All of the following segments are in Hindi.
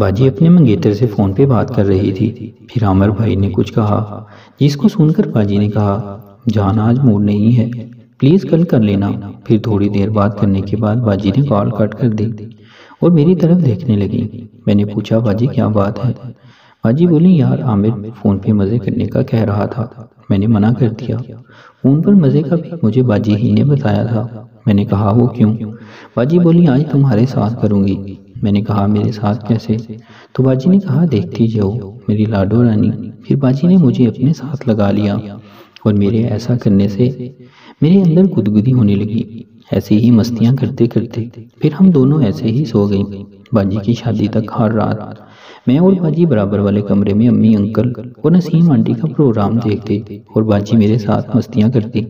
बाजी अपने मंगेतर से फ़ोन पे बात कर रही थी। फिर आमिर भाई ने कुछ कहा जिसको सुनकर बाजी ने कहा, जान आज मूड नहीं है, प्लीज़ कल कर लेना। फिर थोड़ी देर बात करने के बाद बाजी ने कॉल कट कर दी और मेरी तरफ देखने लगी। मैंने पूछा, बाजी क्या बात है? बाजी बोली, यार आमिर फ़ोन पे मज़े करने का कह रहा था, मैंने मना कर दिया। फ़ोन पर मज़े का भी मुझे बाजी ही ने बताया था। मैंने कहा, वो क्यों? बाजी बोली, आज तुम्हारे साथ करूँगी। मैंने कहा, मेरे साथ कैसे? तो बाजी ने कहा, देखती जाओ मेरी लाडो रानी। फिर बाजी ने मुझे अपने साथ लगा लिया और मेरे ऐसा करने से मेरे अंदर गुदगुदी होने लगी। ऐसे ही मस्तियाँ करते करते फिर हम दोनों ऐसे ही सो गए। बाजी की शादी तक हर रात मैं और बाजी बराबर वाले कमरे में अम्मी अंकल और नसीम आंटी का प्रोग्राम देखते और बाजी मेरे साथ मस्तियाँ करती,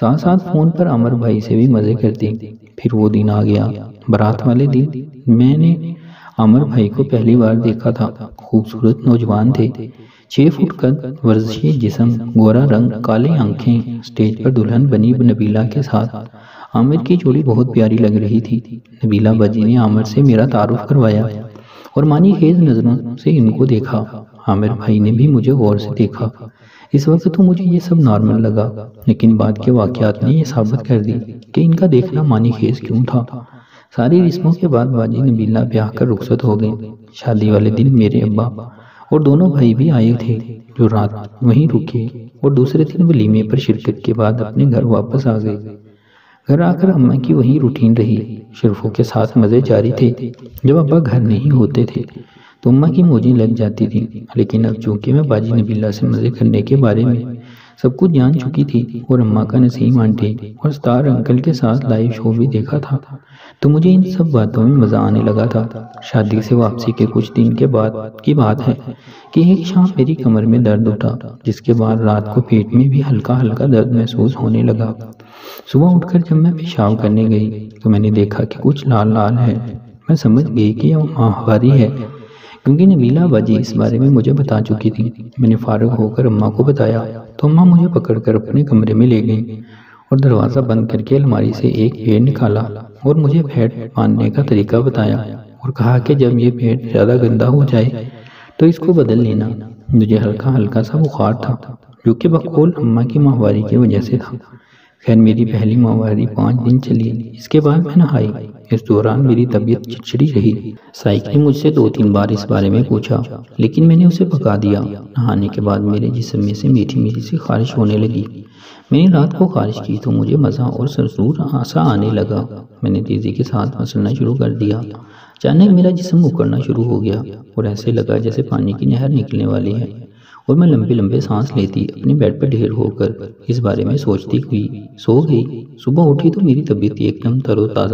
साथ साथ फ़ोन पर अमर भाई से भी मज़े करती। फिर वो दिन आ गया, बारात वाले दिन मैंने अमर भाई को पहली बार देखा था। खूबसूरत नौजवान थे, 6 फुट कद, वर्जिशी जिस्म, गोरा रंग, काले आंखें। स्टेज पर दुल्हन बनी नबीला के साथ आमिर की जोड़ी बहुत प्यारी लग रही थी। नबीला बाजी ने आमिर से मेरा तारुफ करवाया और मानी खेज नज़रों से इनको देखा। आमिर भाई ने भी मुझे गौर से देखा। इस वक्त तो मुझे ये सब नॉर्मल लगा, लेकिन बाद के वाक़यात ने यह साबित कर दी कि इनका देखना मानी खेज क्यों था। सारी रिस्मों के बाद बाजी नबीला ब्याह कर रुखसत हो गई। शादी वाले दिन मेरे अब्बा और दोनों भाई भी आए थे, जो रात वहीं रुके और दूसरे दिन वलीमे पर शिरकत के बाद अपने घर वापस आ गए। घर आकर अम्मा की वही रूटीन रही, शरीफों के साथ मज़े जारी थे। जब अब्बा घर नहीं होते थे तो अम्मा की मोजी लग जाती थी, लेकिन अब चूँकि मैं बाजी नबीला से मज़े करने के बारे में सब कुछ जान चुकी थी और अम्मा का नसीम आंटी और स्टार अंकल के साथ लाइव शो भी देखा था, तो मुझे इन सब बातों में मज़ा आने लगा था। शादी से वापसी के कुछ दिन के बाद की बात है कि एक शाम मेरी कमर में दर्द उठा, जिसके बाद रात को पेट में भी हल्का हल्का दर्द महसूस होने लगा। सुबह उठकर जब मैं पेशाब करने गई तो मैंने देखा कि कुछ लाल लाल है। मैं समझ गई कि यह माहवारी है, क्योंकि नबीला बाजी इस बारे में मुझे बता चुकी थी। मैंने फारग होकर अम्मा को बताया तो अम्मा मुझे पकड़कर अपने कमरे में ले गई और दरवाज़ा बंद करके अलमारी से एक पेड़ निकाला और मुझे पेड़ बांधने का तरीका बताया और कहा कि जब ये पेड़ ज़्यादा गंदा हो जाए तो इसको बदल लेना। मुझे हल्का हल्का सा बुखार था, जो कि बकौल अम्मा की माहवारी की वजह से था। खैर, मेरी पहली माहवारी 5 दिन चली, इसके बाद मैं नहाई। इस दौरान मेरी तबीयत चिड़चिड़ी रही। साइक ने मुझसे 2-3 बार इस बारे में पूछा, लेकिन मैंने उसे पका दिया। नहाने के बाद मेरे जिस्म में से मीठी मीठी सी खारिश होने लगी। मैंने रात को खारिश की तो मुझे मज़ा और सरसूर आसा आने लगा। मैंने तेज़ी के साथ मसलना शुरू कर दिया। अचानक मेरा जिस्म उकड़ना शुरू हो गया और ऐसे लगा जैसे पानी की नहर निकलने वाली है, और मैं लंबे लंबे सांस लेती अपने बेड पर ढेर होकर इस बारे में सोचती हुई सो गई। सुबह उठी तो मेरी तबीयत एकदम तरोताज़ा